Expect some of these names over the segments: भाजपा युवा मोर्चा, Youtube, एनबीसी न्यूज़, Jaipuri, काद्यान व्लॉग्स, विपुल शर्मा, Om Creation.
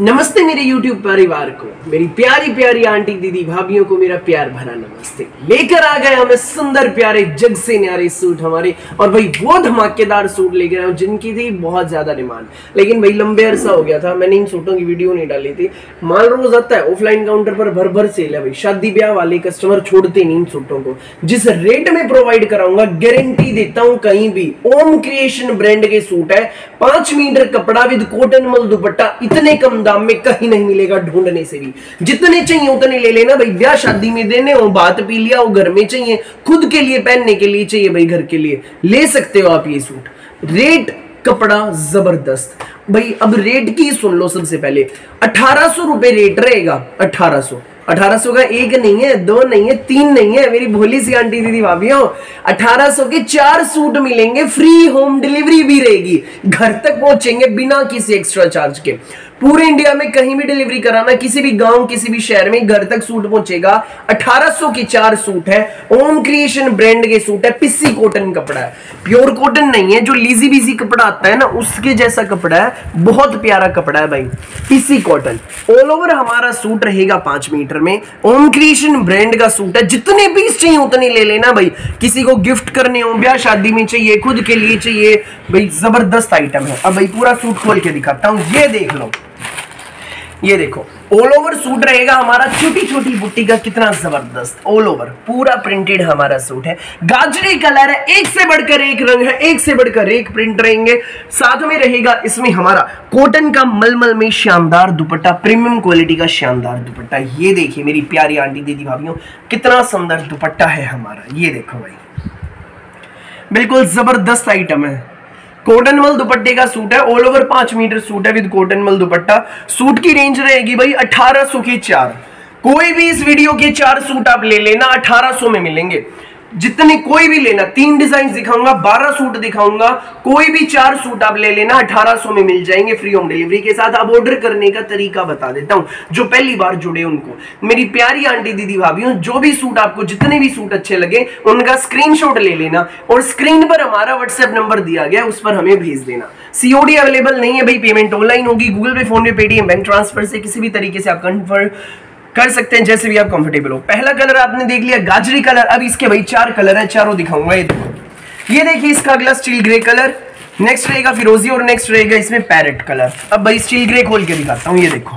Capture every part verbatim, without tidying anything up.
नमस्ते मेरे YouTube परिवार को, मेरी प्यारी प्यारी आंटी दीदी भाभियों को मेरा प्यार भरा नमस्ते। लेकर आ गए हमें सुंदर प्यारे जग से न्यारे सूट हमारे, और भाई वो धमाकेदार सूट लेकर आए जिनकी थी बहुत ज्यादा डिमांड। लेकिन भाई लंबे अरसा हो गया था मैंने इन सूटों की वीडियो नहीं डाली थी। माल रोज आता है ऑफलाइन काउंटर पर भर भर सेल है भाई, शादी ब्याह वाले कस्टमर छोड़ते नहीं इन सूटों को। जिस रेट में प्रोवाइड कराऊंगा गारंटी देता हूँ कहीं भी। ओम क्रिएशन ब्रांड के सूट है, पांच मीटर कपड़ा विद कॉटन मल दुपट्टा, इतने कम दाम में कहीं नहीं मिलेगा, ढूंढने से भी। जितने चाहिए उतने ले लेना भाई, ब्याह शादी में देने हो, बात पी लिया हो, घर में चाहिए, खुद के लिए पहनने के लिए चाहिए भाई, घर के लिए ले सकते हो आप ये सूट। रेट कपड़ा जबरदस्त भाई। अब रेट की सुन लो सबसे पहले, अठारह सौ रुपए रेट रहेगा। अठारह सौ अठारह सौ का एक नहीं है, दो नहीं है, तीन नहीं है मेरी भोली सी आंटी दीदी भाभियों। अठारह सौ के चार सूट मिलेंगे, फ्री होम डिलीवरी भी रहेगी, घर तक पहुंचेंगे बिना किसी एक्स्ट्रा चार्ज के। पूरे इंडिया में कहीं भी डिलीवरी कराना, किसी भी गांव किसी भी शहर में घर तक सूट पहुंचेगा। अठारह सौ के चार सूट है, ओम क्रिएशन ब्रांड के सूट है, पिस्सी कॉटन कपड़ा है, प्योर कॉटन नहीं है। जो लीजी बीजी कपड़ा आता है ना उसके जैसा कपड़ा है, बहुत प्यारा कपड़ा है भाई, पिस्सी कॉटन। ऑल ओवर हमारा सूट रहेगा पांच मीटर में, ओम क्रिएशन ब्रांड का सूट है। जितने पीस चाहिए उतने ले लेना भाई, किसी को गिफ्ट करने हो, ब्याह शादी में चाहिए, खुद के लिए चाहिए भाई, जबरदस्त आइटम है। अब भाई पूरा सूट खोल के दिखाता हूं, ये देख लो, ये देखो ऑल ओवर सूट रहेगा हमारा, छोटी छोटी बुट्टी का, कितना जबरदस्त ऑल ओवर पूरा प्रिंटेड हमारा सूट है। गाजरी कलर है, एक से बढ़कर एक रंग है, एक से बढ़कर एक प्रिंट रहेंगे। साथ में रहेगा इसमें हमारा कॉटन का मलमल में शानदार दुपट्टा, प्रीमियम क्वालिटी का शानदार दुपट्टा। ये देखिए मेरी प्यारी आंटी दीदी भाभियों, कितना सुंदर दुपट्टा है हमारा, ये देखो भाई, बिल्कुल जबरदस्त आइटम है। कॉटन मल दुपट्टे का सूट है, ऑल ओवर पांच मीटर सूट है विद कॉटन मल दुपट्टा। सूट की रेंज रहेगी भाई अठारह सौ के चार। कोई भी इस वीडियो के चार सूट आप ले लेना, अठारह सौ में मिलेंगे। जितने कोई भी लेना, तीन डिजाइन दिखाऊंगा, बारह सूट दिखाऊंगा, कोई भी चार सूट आप ले लेना, अठारह सौ में मिल जाएंगे फ्री होम डिलीवरी के साथ। अब ऑर्डर करने का तरीका बता देता हूँ जो पहली बार जुड़े उनको। मेरी प्यारी आंटी दीदी भाभियों, जो भी सूट आपको, जितने भी सूट अच्छे लगे उनका स्क्रीनशॉट ले लेना, और स्क्रीन पर हमारा व्हाट्सएप नंबर दिया गया उस पर हमें भेज देना। सीओडी अवेलेबल नहीं है भाई, पेमेंट ऑनलाइन होगी, गूगल पे, फोन पे, पेटीएम, बैंक ट्रांसफर से, किसी भी तरीके से आप कन्फर्म कर सकते हैं, जैसे भी आप कंफर्टेबल हो। पहला कलर आपने देख लिया गाजरी कलर। अब इसके भाई चार कलर है, चारों दिखाऊंगा। ये ये देखिए इसका अगला स्टील ग्रे कलर, नेक्स्ट रहेगा फिरोजी, और नेक्स्ट रहेगा इसमें पैरेट कलर। अब भाई स्टील ग्रे खोल के दिखाता हूँ, ये देखो।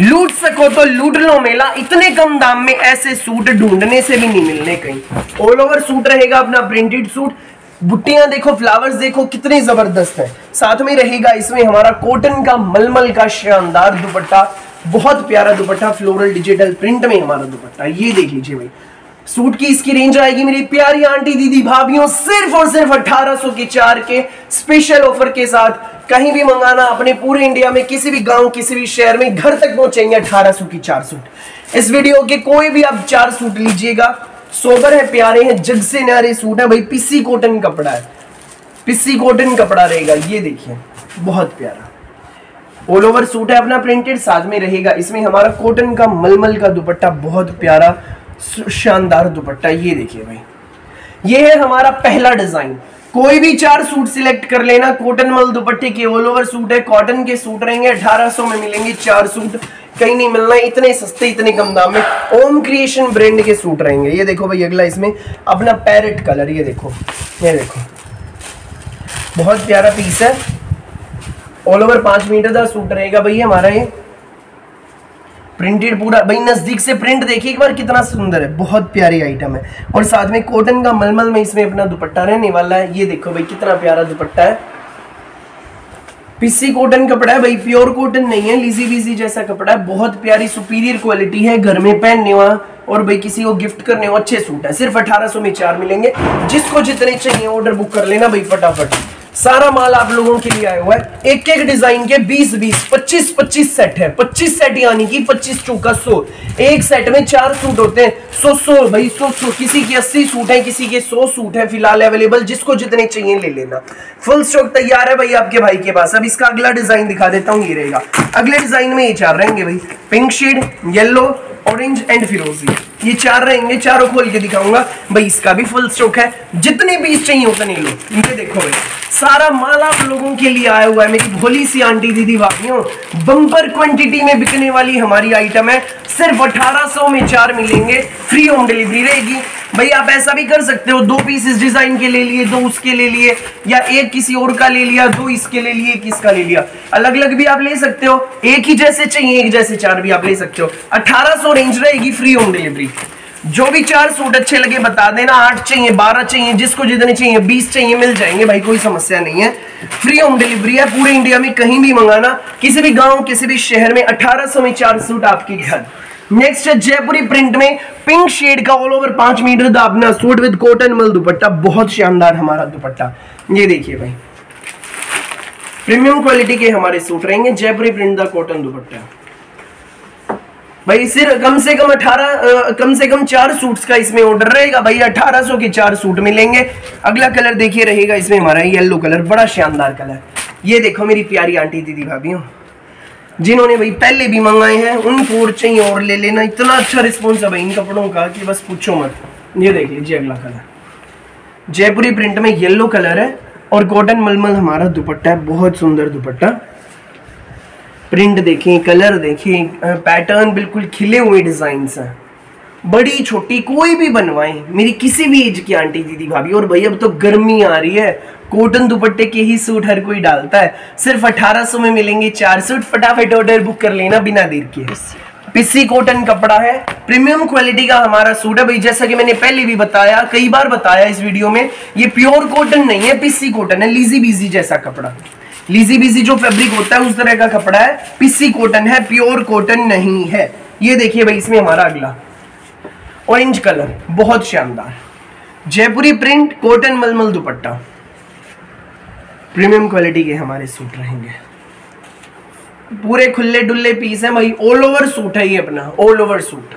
लूट सको तो लूट लो मेला, इतने कम दाम में ऐसे सूट ढूंढने से भी नहीं मिलने कहीं। ऑल ओवर सूट रहेगा अपना, प्रिंटेड सूट, बुट्टियां देखो, फ्लावर्स देखो, कितने जबरदस्त है। साथ में रहेगा इसमें हमारा कॉटन का मलमल का शानदार दुपट्टा, बहुत प्यारा दुपट्टा, फ्लोरल डिजिटल प्रिंट में हमारा दुपट्टा। ये देख लीजिए भाई, सूट की इसकी रेंज आएगी मेरी प्यारी आंटी दीदी भाभियों सिर्फ और सिर्फ अठारह सौ के चार के स्पेशल ऑफर के साथ। कहीं भी मंगाना अपने, पूरे इंडिया में किसी भी गांव किसी भी शहर में घर तक पहुंचेंगे अठारह सौ के चार सूट। इस वीडियो के कोई भी आप चार सूट लीजिएगा, सोबर है, प्यारे हैं, जग से न्यारे सूट है भाई, पिस्सी कॉटन कपड़ा है, पिस्सी कॉटन कपड़ा रहेगा। ये देखिए बहुत प्यारा ऑल ओवर सूट है अपना, प्रिंटेड, साथ में रहेगा इसमें हमारा कॉटन का मलमल का दुपट्टा, बहुत प्यारा शानदार दुपट्टा। ये देखिए भाई, ये है हमारा पहला डिजाइन। कोई भी चार सूट सिलेक्ट कर लेना, कॉटन मल दुपट्टे के ऑल ओवर सूट है, कॉटन के सूट रहेंगे, अठारह सौ में मिलेंगे चार सूट, कहीं नहीं मिलना है इतने सस्ते, इतने कम दाम में। ओम क्रिएशन ब्रांड के सूट रहेंगे। ये देखो भाई अगला इसमें अपना पैरेट कलर, ये देखो, ये देखो बहुत प्यारा पीस है, ऑल ओवर पांच मीटर का सूट रहेगा भाई हमारा, ये प्रिंटेड पूरा भाई, नजदीक से प्रिंट देखिए एक बार, कितना सुंदर है, बहुत प्यारी आइटम है। और साथ में कॉटन का मलमल में इसमें अपना दुपट्टा रहने वाला है। ये देखो भाई कितना प्यारा दुपट्टा है, पिस्सी कॉटन कपड़ा है भाई, प्योर कॉटन नहीं है, लीजी बीजी जैसा कपड़ा है, बहुत प्यारी सुपीरियर क्वालिटी है, घर में पहनने वाला और भाई किसी को गिफ्ट करने वाला अच्छे सूट है। सिर्फ अठारह सौ में चार मिलेंगे, जिसको जितने चाहिए ऑर्डर बुक कर लेना भाई फटाफट। सारा माल आप लोगों के लिए आया हुआ है, एक एक डिजाइन के बीस बीस पच्चीस पच्चीस सेट है, पच्चीस सेट यानी कि पच्चीस चौका सौ, एक सेट में चार सूट होते हैं, सौ सौ भाई सौ सौ, किसी के अस्सी सूट है, किसी के सौ सूट है फिलहाल अवेलेबल, जिसको जितने चाहिए ले लेना। फुल स्टॉक तैयार है भाई आपके भाई के पास। अब इसका अगला डिजाइन दिखा देता हूँ, ये रहेगा। अगले डिजाइन में ये चार रहेंगे भाई, pink shade, yellow, orange and फिरोजी, ये चार रहेंगे, चारों खोल के दिखाऊंगा भाई। इसका भी फुल स्टॉक है, जितने बीज चाहिए उतने लो। इनके देखो भाई सारा माल आप लोगों के लिए आया हुआ है। मेरी भोली सी आंटी दीदी वाकियों, बम्पर क्वांटिटी में बिकने वाली हमारी आइटम है। सिर्फ अठारह सौ में चार मिलेंगे, फ्री होम डिलीवरी रहेगी भाई। आप ऐसा भी कर सकते हो, दो पीस इस डिजाइन के ले लिए, दो उसके ले लिए, या एक किसी और का ले लिया, दो इसके ले लिए, एक इसका ले लिया, अलग अलग भी आप ले सकते हो। एक ही जैसे चाहिए, एक जैसे चार भी आप ले सकते हो। अठारह सौ रेंज रहेगी, फ्री होम डिलीवरी। जो भी चार सूट अच्छे लगे बता देना, आठ चाहिए, बारह चाहिए, जिसको जितने चाहिए, बीस चाहिए, मिल जाएंगे भाई, कोई समस्या नहीं है। फ्री होम डिलीवरी है, पूरे इंडिया में कहीं भी मंगाना, किसी भी गांव, किसी भी शहर में। अठारह सौ में चार सूट आपके घर। नेक्स्ट है जयपुरी प्रिंट में पिंक शेड का ऑल ओवर पांच मीटर दाबना सूट विद कॉटन मल दुपट्टा। बहुत शानदार हमारा दुपट्टा, ये देखिए भाई, प्रीमियम क्वालिटी के हमारे सूट रहेंगे। जयपुरी प्रिंट द कॉटन दुपट्टा भाई। सिर्फ कम से कम अठारह कम से कम चार सूट्स का इसमें ऑर्डर रहेगा भाई। अठारह सौ के चार सूट मिलेंगे। अगला कलर देखिए रहेगा इसमें हमारा येलो कलर, बड़ा शानदार कलर। ये देखो मेरी प्यारी आंटी दीदी भाभी, जिन्होंने भाई पहले भी मंगाए हैं, उनको और चाहिए और ले लेना। इतना अच्छा रिस्पॉन्स है भाई इन कपड़ों का कि बस पूछो मत। ये देख लीजिए अगला कलर, जयपुरी प्रिंट में येलो कलर है और कॉटन मलमल हमारा दुपट्टा है। बहुत सुंदर दुपट्टा, प्रिंट देखें, कलर देखें, पैटर्न बिल्कुल खिले हुए डिज़ाइंस हैं। बड़ी छोटी कोई भी बनवाएं, मेरी किसी भी एज की आंटी दीदी भाभी। और भाई अब तो गर्मी आ रही है, कॉटन दुपट्टे के ही सूट हर कोई डालता है। सिर्फ अठारह सौ में मिलेंगे चार सूट। फटाफट ऑर्डर बुक कर लेना बिना देर के। पिसी कॉटन कपड़ा है, प्रीमियम क्वालिटी का हमारा सूट है भाई। जैसा कि मैंने पहले भी बताया, कई बार बताया इस वीडियो में, ये प्योर कॉटन नहीं है, पिसी कॉटन है। लीजी बीजी जैसा कपड़ा, लीजी बीजी जो फैब्रिक होता है उस तरह का कपड़ा है। पिसी कॉटन है, प्योर कॉटन नहीं है। ये देखिए भाई इसमें हमारा अगला ऑरेंज कलर, बहुत शानदार, जयपुरी प्रिंट, कॉटन मलमल दुपट्टा, प्रीमियम क्वालिटी के हमारे सूट रहेंगे। पूरे खुले डुल्ले पीस है भाई, ऑल ओवर सूट है ये अपना, all over suit,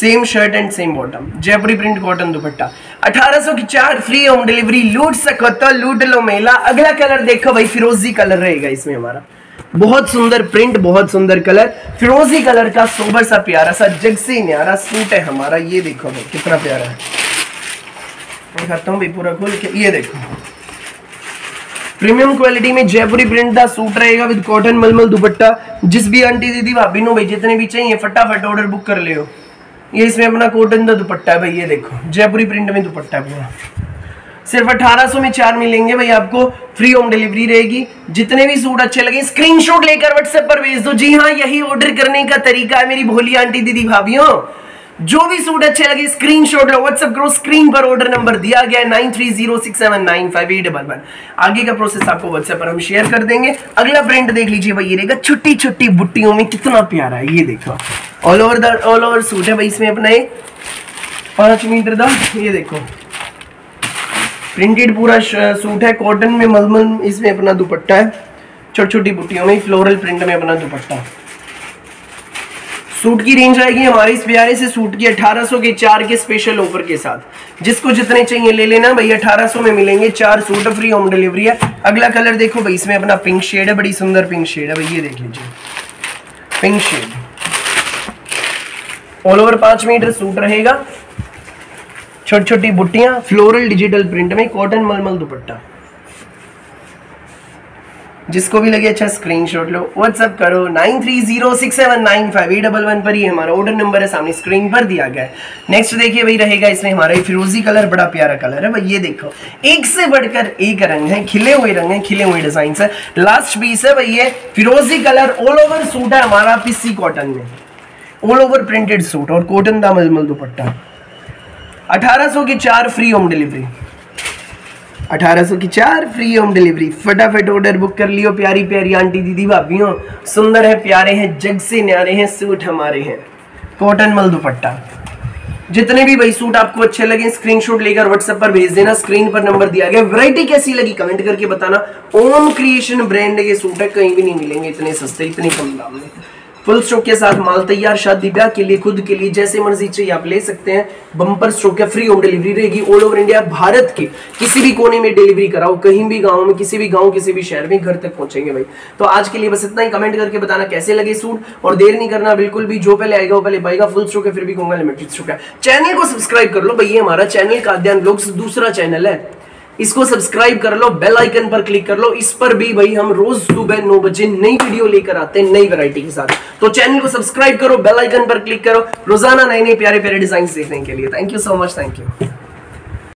same shirt and same bottom, Jaipuri print, cotton दुपट्टा। अठारह सौ की चार, फ्री होम डिलीवरी। लूट सको तो लूट लो मेला। अगला कलर देखो भाई, फिरोजी कलर रहेगा इसमें हमारा। बहुत सुंदर प्रिंट, बहुत सुंदर कलर, फिरोजी कलर का सोबर सा प्यारा सा जग से न्यारा सूट है हमारा। ये देखो भाई कितना प्यारा है, दिखाता हूँ भाई पूरा खोल के। ये देखो प्रीमियम क्वालिटी में जयपुरी प्रिंट का सूट रहेगा विद कॉटन मलमल दुपट्टा। जिस भी आंटी दीदी भाभी नो भाई जितने भी चाहिए फटाफट ऑर्डर बुक कर ले हो। ये इसमें अपना कॉटन का दुपट्टा है भाई, ये देखो जयपुरी प्रिंट में दुपट्टा पूरा। सिर्फ अठारह सौ में चार मिलेंगे भाई आपको, फ्री होम डिलीवरी रहेगी। जितने भी सूट अच्छे लगे स्क्रीनशॉट लेकर व्हाट्सएप पर भेज दो। जी हाँ, यही ऑर्डर करने का तरीका है मेरी भोली आंटी दीदी भाभियों। जो भी सूट अच्छे लगे स्क्रीनशॉट लो, व्हाट्सएप करो। स्क्रीन पर ऑर्डर नंबर दिया गया है nine three zero six seven nine five eight one one. आगे का प्रोसेस आपको व्हाट्सएप पर हम शेयर कर देंगे। अगला प्रिंट देख लीजिए भाई, ये रहेगा छोटी छोटी बुट्टियों में, कितना प्यारा है। ये देखो all over the all over suit है भाई। इसमें अपना एक पांच मीटर दा, ये देखो प्रिंटेड पूरा सूट है, कॉटन में मलमल, इसमें अपना दुपट्टा है, छोटी छोटी बुट्टियों में, फ्लोरल प्रिंट में अपना दुपट्टा। सूट की रेंज आएगी हमारे इस प्यारे से सूट की अठारह सौ के चार के स्पेशल ऑफर के साथ। जिसको जितने चाहिए ले लेना भाई। अठारह सौ में मिलेंगे चार सूट, फ्री होम डिलीवरी है। अगला कलर देखो भाई, इसमें अपना पिंक शेड है, बड़ी सुंदर पिंक शेड है भाई। ये देख लीजिए पिंक शेड, ऑल ओवर पांच मीटर सूट रहेगा, छोटी छोटी बुट्टियां, फ्लोरल डिजिटल प्रिंट में, कॉटन मलमल दुपट्टा। जिसको भी लगे अच्छा स्क्रीनशॉट लो, व्हाट्सअप करो। Nine three zero six seven nine five eight one one पर ये हमारा ऑर्डर नंबर है, सामने स्क्रीन पर दिया गया है। नेक्स्ट देखिए भाई रहेगा इसमें हमारा ये फिरोजी कलर, बड़ा प्यारा कलर है भाई। ये देखो एक से बढ़कर एक रंग है, खिले हुए रंग है, खिले हुए डिजाइन है। लास्ट पीस है भाई ये, फिरोजी कलर, ऑल ओवर सूट है हमारा, पीसी कॉटन में, ऑल ओवर प्रिंटेड सूट और कॉटन का मलमल दुपट्टा। अठारह सौ की चार, फ्री होम डिलीवरी। अठारह सौ की चार, फ्री होम डिलीवरी। फटाफट ऑर्डर बुक कर लियो प्यारी प्यारी आंटी दीदी भाभियों। सुंदर है, प्यारे हैं, जग से न्यारे हैं सूट हमारे हैं, कॉटन मल दुपट्टा। जितने भी भाई सूट आपको अच्छे लगे स्क्रीनशॉट लेकर व्हाट्सएप पर भेज देना। स्क्रीन पर नंबर दिया गया। वैरायटी कैसी लगी कमेंट करके बताना। ओम क्रिएशन ब्रांड ये सूट है, कहीं भी नहीं मिलेंगे इतने सस्ते, इतने कम दाम में। फुल स्ट्रोक के साथ माल तैयार शादी ब्याह के लिए, खुद के लिए, जैसे मर्जी चाहिए आप ले सकते हैं। बम्पर स्ट्रोक या फ्री होम डिलीवरी रहेगी ऑल ओवर इंडिया, भारत के किसी भी कोने में डिलीवरी कराओ, कहीं भी गांव में, किसी भी गांव, किसी भी शहर में घर तक पहुंचेंगे भाई। तो आज के लिए बस इतना ही। कमेंट करके बताना कैसे लगे सूट, और देर नहीं करना बिल्कुल भी, जो पहले आएगा वो पहले पाएगा। फुल स्ट्रोक है फिर भी कहूंगा लिमिटेड स्ट्रोक है। चैनल को सब्सक्राइब कर लो भाई, ये हमारा चैनल काद्यान व्लॉग्स दूसरा चैनल है, इसको सब्सक्राइब कर लो, बेल आइकन पर क्लिक कर लो। इस पर भी भाई हम रोज सुबह नौ बजे नई वीडियो लेकर आते हैं नई वैरायटी के साथ। तो चैनल को सब्सक्राइब करो, बेल आइकन पर क्लिक करो, रोजाना नए नए प्यारे प्यारे डिजाइन देखने के लिए। Thank you so much, thank you.